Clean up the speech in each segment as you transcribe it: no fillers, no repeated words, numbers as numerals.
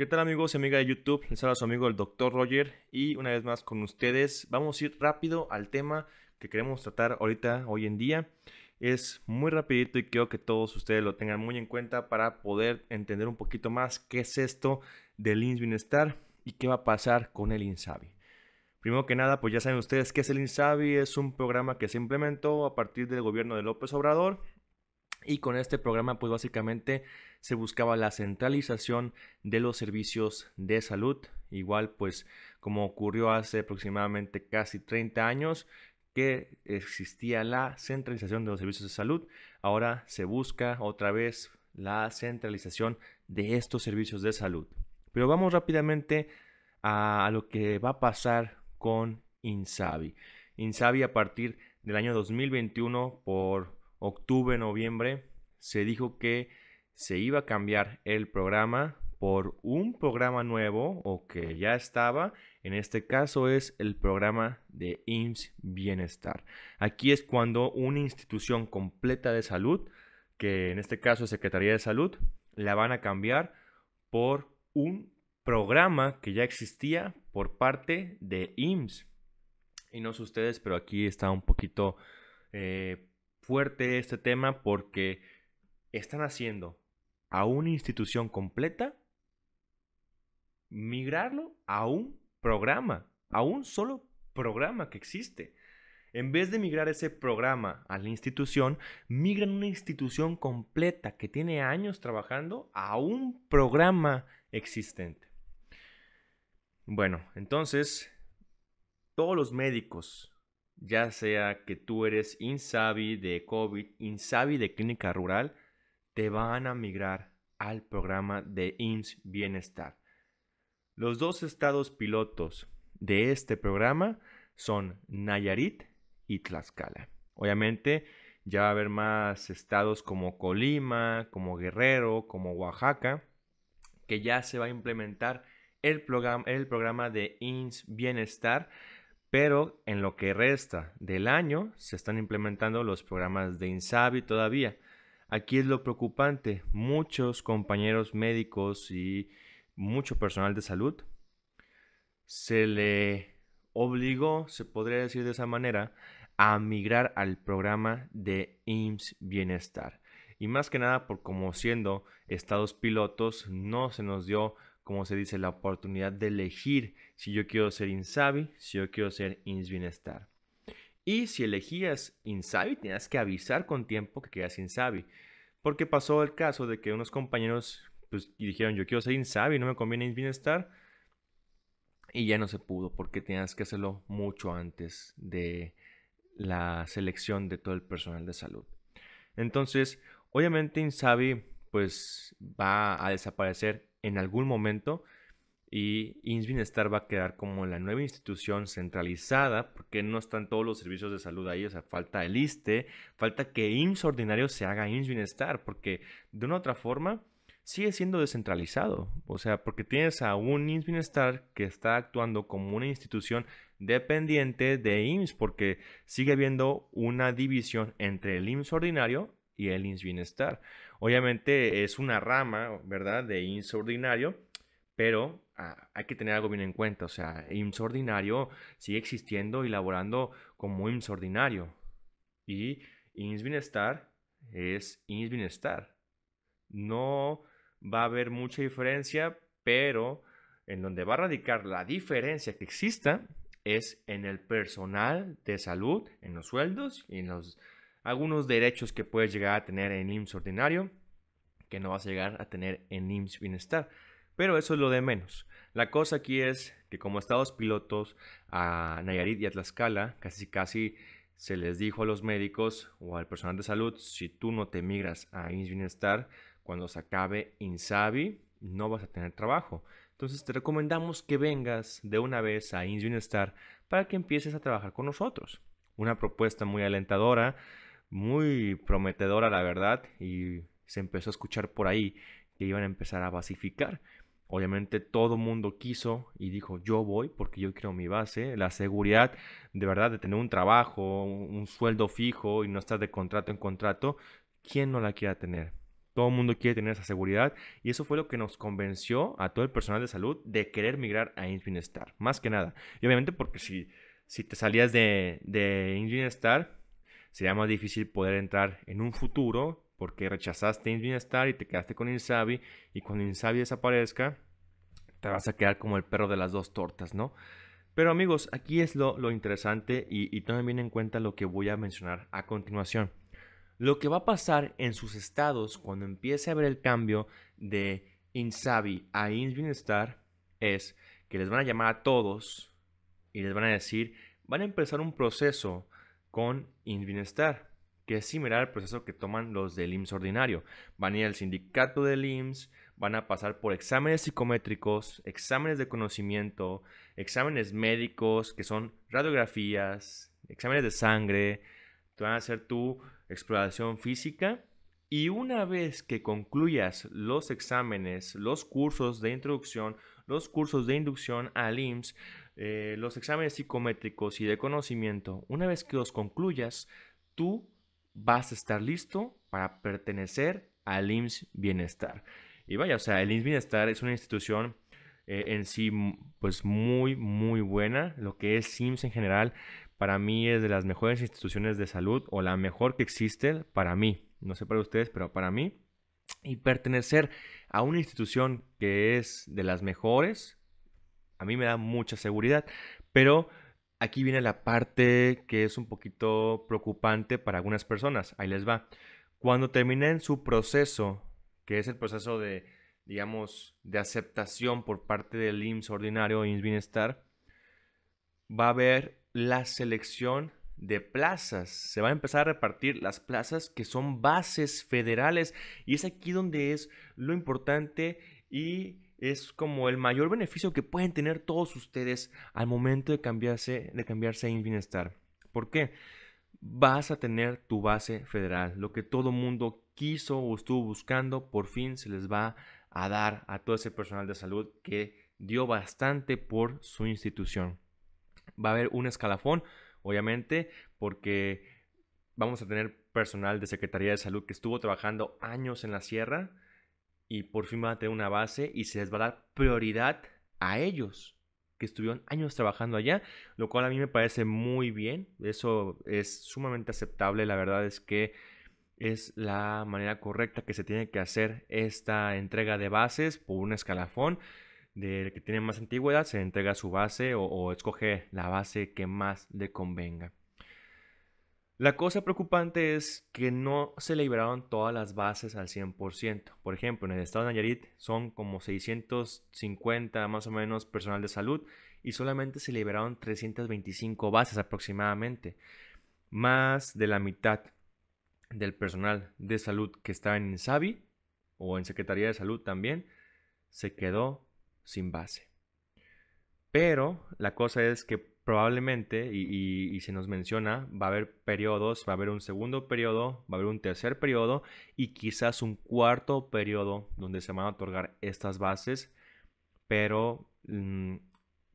¿Qué tal amigos y amigas de YouTube? Les habla su amigo el Dr. Royer y una vez más con ustedes. Vamos a ir rápido al tema que queremos tratar ahorita, hoy en día. Es muy rapidito y quiero que todos ustedes lo tengan muy en cuenta para poder entender un poquito más qué es esto del IMSS Bienestar y qué va a pasar con el INSABI. Primero que nada, pues ya saben ustedes qué es el INSABI. Es un programa que se implementó a partir del gobierno de López Obrador. Y con este programa, pues básicamente se buscaba la centralización de los servicios de salud. Igual, pues como ocurrió hace aproximadamente casi 30 años que existía la centralización de los servicios de salud, ahora se busca otra vez la centralización de estos servicios de salud. Pero vamos rápidamente a lo que va a pasar con INSABI. INSABI a partir del año 2021 por octubre, noviembre, se dijo que se iba a cambiar el programa por un programa nuevo o que ya estaba. En este caso es el programa de IMSS Bienestar. Aquí es cuando una institución completa de salud, que en este caso es Secretaría de Salud, la van a cambiar por un programa que ya existía por parte de IMSS. Y no sé ustedes, pero aquí está un poquito fuerte este tema porque están haciendo a una institución completa migrarlo a un programa, a un solo programa que existe. En vez de migrar ese programa a la institución, migran una institución completa que tiene años trabajando a un programa existente. Bueno, entonces todos los médicos, ya sea que tú eres INSABI de COVID, INSABI de Clínica Rural, te van a migrar al programa de IMSS Bienestar. Los dos estados pilotos de este programa son Nayarit y Tlaxcala. Obviamente ya va a haber más estados como Colima, como Guerrero, como Oaxaca, que ya se va a implementar el programa de IMSS Bienestar. Pero en lo que resta del año se están implementando los programas de INSABI todavía. Aquí es lo preocupante. Muchos compañeros médicos y mucho personal de salud se le obligó, se podría decir de esa manera, a migrar al programa de IMSS Bienestar. Y más que nada, por como siendo estados pilotos, no se nos dio, como se dice, la oportunidad de elegir si yo quiero ser INSABI, si yo quiero ser IMSS Bienestar. Y si elegías INSABI, tenías que avisar con tiempo que querías INSABI. Porque pasó el caso de que unos compañeros pues dijeron, yo quiero ser INSABI, no me conviene IMSS Bienestar. Y ya no se pudo, porque tenías que hacerlo mucho antes de la selección de todo el personal de salud. Entonces, obviamente INSABI pues va a desaparecer en algún momento y IMSS Bienestar va a quedar como la nueva institución centralizada, porque no están todos los servicios de salud ahí. O sea, falta el ISSSTE, falta que IMSS Ordinario se haga IMSS Bienestar, porque de una u otra forma sigue siendo descentralizado. O sea, porque tienes a un IMSS Bienestar que está actuando como una institución dependiente de IMSS, porque sigue habiendo una división entre el IMSS Ordinario y el IMSS Bienestar. Obviamente es una rama, ¿verdad?, de IMSS Ordinario, pero hay que tener algo bien en cuenta. O sea, IMSS Ordinario sigue existiendo y laborando como IMSS Ordinario. Y IMSS Bienestar es IMSS Bienestar. No va a haber mucha diferencia, pero en donde va a radicar la diferencia que exista es en el personal de salud, en los sueldos y en los algunos derechos que puedes llegar a tener en IMSS Ordinario que no vas a llegar a tener en IMSS Bienestar. Pero eso es lo de menos. La cosa aquí es que como estados pilotos a Nayarit y a Tlaxcala casi se les dijo a los médicos o al personal de salud, si tú no te migras a IMSS Bienestar, cuando se acabe INSABI no vas a tener trabajo. Entonces te recomendamos que vengas de una vez a IMSS Bienestar para que empieces a trabajar con nosotros. Una propuesta muy alentadora, muy prometedora, la verdad, y se empezó a escuchar por ahí que iban a empezar a basificar. Obviamente todo mundo quiso y dijo, yo voy porque yo quiero mi base, la seguridad de verdad de tener un trabajo, un sueldo fijo y no estar de contrato en contrato. ¿Quién no la quiera tener? Todo el mundo quiere tener esa seguridad y eso fue lo que nos convenció a todo el personal de salud de querer migrar a IMSS Bienestar, más que nada. Y obviamente porque si te salías de IMSS Bienestar, sería más difícil poder entrar en un futuro porque rechazaste IMSS Bienestar y te quedaste con Insabi, y cuando Insabi desaparezca, te vas a quedar como el perro de las dos tortas, ¿no? Pero amigos, aquí es lo interesante y tomen bien en cuenta lo que voy a mencionar a continuación. Lo que va a pasar en sus estados cuando empiece a haber el cambio de INSABI a IMSS Bienestar es que les van a llamar a todos y les van a decir, van a empezar un proceso con IMSS Bienestar, que es similar al proceso que toman los del IMSS ordinario. Van a ir al sindicato del IMSS, van a pasar por exámenes psicométricos, exámenes de conocimiento, exámenes médicos, que son radiografías, exámenes de sangre, te van a hacer tu exploración física y una vez que concluyas los exámenes, los cursos de introducción, los cursos de inducción al IMSS, los exámenes psicométricos y de conocimiento, una vez que los concluyas, tú vas a estar listo para pertenecer al IMSS Bienestar. Y vaya, o sea, el IMSS Bienestar es una institución en sí pues muy, muy buena. Lo que es IMSS en general, para mí es de las mejores instituciones de salud o la mejor que existe para mí. No sé para ustedes, pero para mí. Y pertenecer a una institución que es de las mejores, a mí me da mucha seguridad. Pero aquí viene la parte que es un poquito preocupante para algunas personas. Ahí les va. Cuando terminen su proceso, que es el proceso de, digamos, de aceptación por parte del IMSS ordinario, IMSS Bienestar, va a haber la selección de plazas. Se va a empezar a repartir las plazas que son bases federales y es aquí donde es lo importante y es como el mayor beneficio que pueden tener todos ustedes al momento de cambiarse a IMSS Bienestar. ¿Por qué? Vas a tener tu base federal, lo que todo mundo quiso o estuvo buscando, por fin se les va a dar a todo ese personal de salud que dio bastante por su institución. Va a haber un escalafón, obviamente, porque vamos a tener personal de Secretaría de Salud que estuvo trabajando años en la sierra y por fin van a tener una base y se les va a dar prioridad a ellos que estuvieron años trabajando allá, lo cual a mí me parece muy bien. Eso es sumamente aceptable. La verdad es que es la manera correcta que se tiene que hacer esta entrega de bases por un escalafón. Del que tiene más antigüedad se entrega su base o escoge la base que más le convenga. La cosa preocupante es que no se liberaron todas las bases al 100%. Por ejemplo, en el estado de Nayarit son como 650 más o menos personal de salud y solamente se liberaron 325 bases aproximadamente. Más de la mitad del personal de salud que estaba en INSABI o en Secretaría de Salud también se quedó sin base. Pero la cosa es que probablemente, y se nos menciona, va a haber periodos, va a haber un segundo periodo, va a haber un tercer periodo y quizás un cuarto periodo donde se van a otorgar estas bases. Pero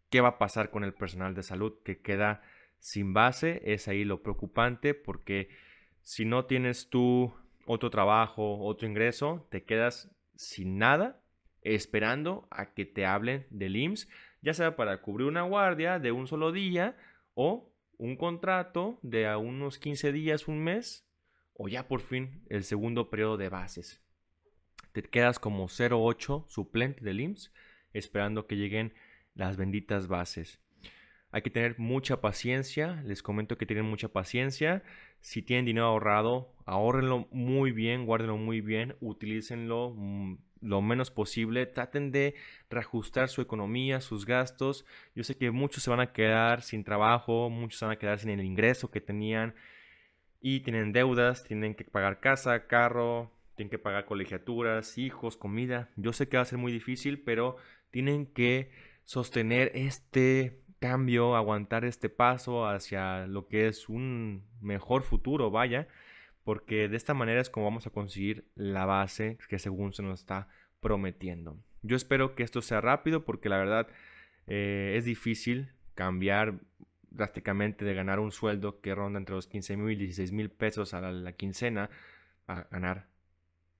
¿qué va a pasar con el personal de salud que queda sin base? Es ahí lo preocupante, porque si no tienes tú otro trabajo, otro ingreso, te quedas sin nada, esperando a que te hablen del IMSS, ya sea para cubrir una guardia de un solo día o un contrato de a unos 15 días, un mes, o ya por fin el segundo periodo de bases. Te quedas como 0,8 suplente del IMSS esperando que lleguen las benditas bases. Hay que tener mucha paciencia, les comento que tienen mucha paciencia. Si tienen dinero ahorrado, ahórrenlo muy bien, guárdenlo muy bien, utilícenlo lo menos posible, traten de reajustar su economía, sus gastos. Yo sé que muchos se van a quedar sin trabajo, muchos se van a quedar sin el ingreso que tenían y tienen deudas, tienen que pagar casa, carro, tienen que pagar colegiaturas, hijos, comida. Yo sé que va a ser muy difícil, pero tienen que sostener este cambio, aguantar este paso hacia lo que es un mejor futuro, vaya. Porque de esta manera es como vamos a conseguir la base que según se nos está prometiendo. Yo espero que esto sea rápido porque la verdad es difícil cambiar drásticamente de ganar un sueldo que ronda entre los 15,000 y 16,000 pesos a la quincena a ganar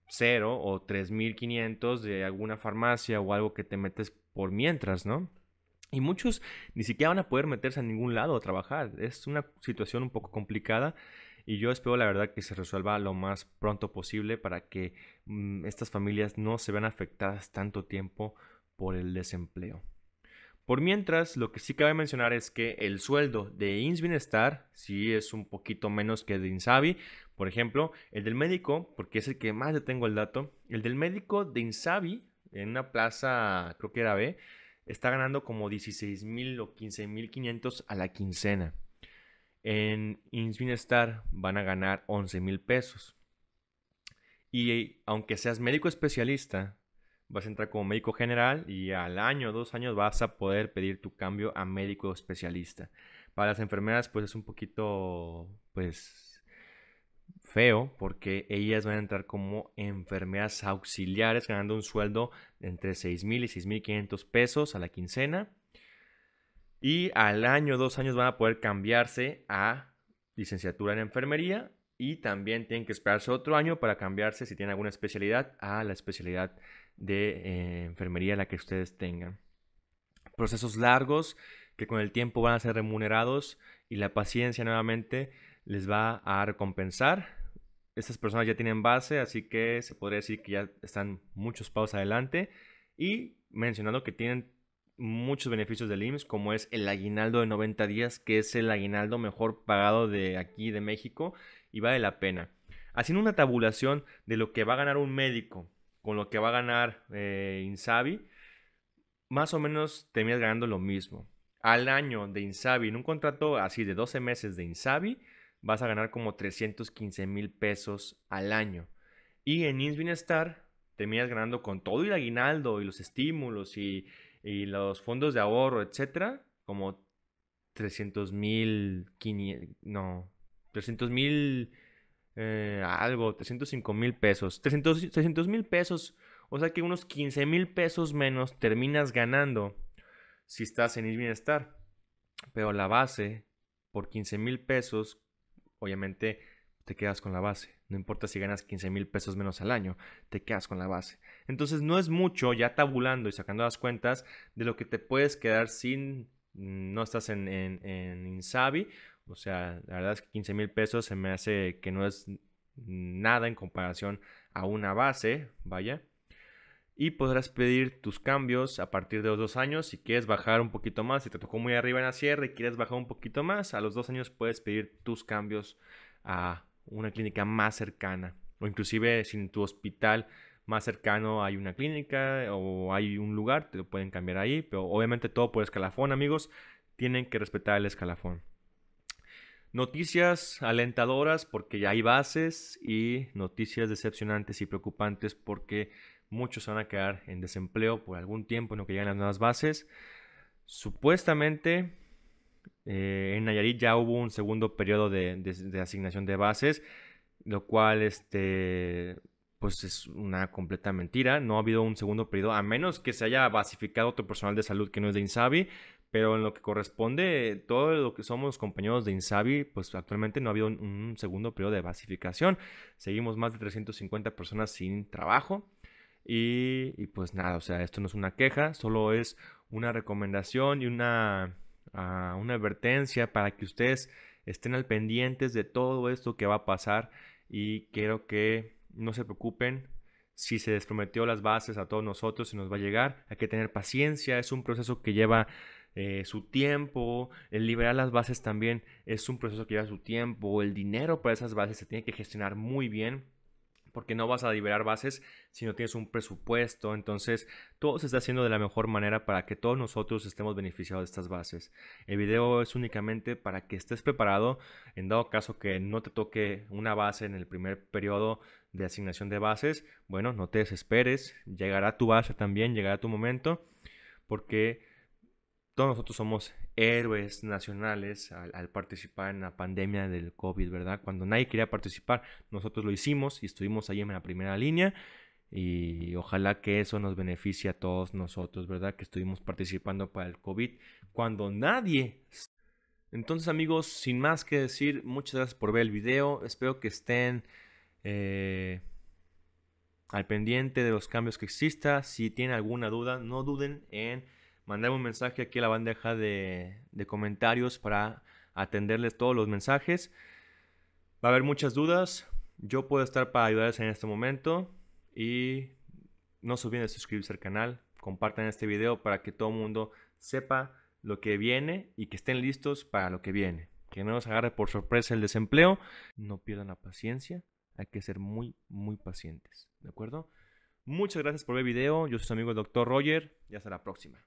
0 o 3,500 de alguna farmacia o algo que te metes por mientras, ¿no? Y muchos ni siquiera van a poder meterse a ningún lado a trabajar. Es una situación un poco complicada y yo espero, la verdad, que se resuelva lo más pronto posible para que estas familias no se vean afectadas tanto tiempo por el desempleo. Por mientras, lo que sí cabe mencionar es que el sueldo de IMSS Bienestar sí es un poquito menos que de INSABI. Por ejemplo, el del médico, porque es el que más le tengo el dato, el del médico de INSABI en una plaza, creo que era B, está ganando como 16,000 o 15,500 a la quincena. En IMSS Bienestar van a ganar 11,000 pesos. Y aunque seas médico especialista, vas a entrar como médico general y al año, 2 años, vas a poder pedir tu cambio a médico especialista. Para las enfermeras, pues es un poquito, pues, feo, porque ellas van a entrar como enfermeras auxiliares ganando un sueldo entre 6,000 y 6,500 pesos a la quincena. Y al año, 2 años, van a poder cambiarse a licenciatura en enfermería y también tienen que esperarse otro año para cambiarse, si tienen alguna especialidad, a la especialidad de enfermería, la que ustedes tengan. Procesos largos que con el tiempo van a ser remunerados y la paciencia nuevamente les va a recompensar. Estas personas ya tienen base, así que se podría decir que ya están muchos pasos adelante, y mencionando que tienen muchos beneficios del IMSS, como es el aguinaldo de 90 días, que es el aguinaldo mejor pagado de aquí de México y vale la pena. Haciendo una tabulación de lo que va a ganar un médico con lo que va a ganar INSABI, más o menos terminas ganando lo mismo. Al año de INSABI, en un contrato así de 12 meses de INSABI, vas a ganar como 315,000 pesos al año. Y en IMSS Bienestar terminas ganando, con todo el aguinaldo y los estímulos y los fondos de ahorro, etcétera, como 305,000 pesos. 300,000 pesos. O sea que unos 15,000 pesos menos terminas ganando si estás en IMSS Bienestar. Pero la base, por 15,000 pesos, obviamente te quedas con la base. No importa si ganas 15,000 pesos menos al año, te quedas con la base. Entonces no es mucho, ya tabulando y sacando las cuentas, de lo que te puedes quedar sin no estás en INSABI. O sea, la verdad es que 15,000 pesos se me hace que no es nada en comparación a una base, vaya. Y podrás pedir tus cambios a partir de los 2 años. Si quieres bajar un poquito más, si te tocó muy arriba en la sierra y quieres bajar un poquito más, a los 2 años puedes pedir tus cambios a una clínica más cercana. O inclusive si en tu hospital más cercano hay una clínica o hay un lugar, te lo pueden cambiar ahí. Pero obviamente todo por escalafón, amigos. Tienen que respetar el escalafón. Noticias alentadoras porque ya hay bases, y noticias decepcionantes y preocupantes porque muchos van a quedar en desempleo por algún tiempo en lo que llegan las nuevas bases. Supuestamente en Nayarit ya hubo un segundo periodo de asignación de bases, lo cual pues es una completa mentira. No ha habido un segundo periodo, a menos que se haya basificado otro personal de salud que no es de INSABI. Pero en lo que corresponde, todo lo que somos compañeros de INSABI, pues actualmente no ha habido un segundo periodo de basificación. Seguimos más de 350 personas sin trabajo. Y pues nada, o sea, esto no es una queja, solo es una recomendación y una advertencia para que ustedes estén al pendientes de todo esto que va a pasar. Y quiero que no se preocupen. Si se les prometió las bases a todos nosotros, se nos va a llegar. Hay que tener paciencia, es un proceso que lleva su tiempo. El liberar las bases también es un proceso que lleva su tiempo. El dinero para esas bases se tiene que gestionar muy bien, porque no vas a liberar bases si no tienes un presupuesto. Entonces todo se está haciendo de la mejor manera para que todos nosotros estemos beneficiados de estas bases. El video es únicamente para que estés preparado en dado caso que no te toque una base en el primer periodo de asignación de bases. Bueno, no te desesperes, llegará tu base también, llegará tu momento, porque todos nosotros somos héroes nacionales al participar en la pandemia del COVID, ¿verdad? Cuando nadie quería participar, nosotros lo hicimos y estuvimos ahí en la primera línea, y ojalá que eso nos beneficie a todos nosotros, ¿verdad? Que estuvimos participando para el COVID cuando nadie. Entonces, amigos, sin más que decir, muchas gracias por ver el video. Espero que estén al pendiente de los cambios que exista. Si tienen alguna duda, no duden en mandar un mensaje aquí a la bandeja de comentarios para atenderles todos los mensajes. Va a haber muchas dudas. Yo puedo estar para ayudarles en este momento. Y no se olviden de suscribirse al canal. Compartan este video para que todo el mundo sepa lo que viene y que estén listos para lo que viene. Que no nos agarre por sorpresa el desempleo. No pierdan la paciencia. Hay que ser muy, muy pacientes. ¿De acuerdo? Muchas gracias por ver el video. Yo soy su amigo el Dr. Royer. Y hasta la próxima.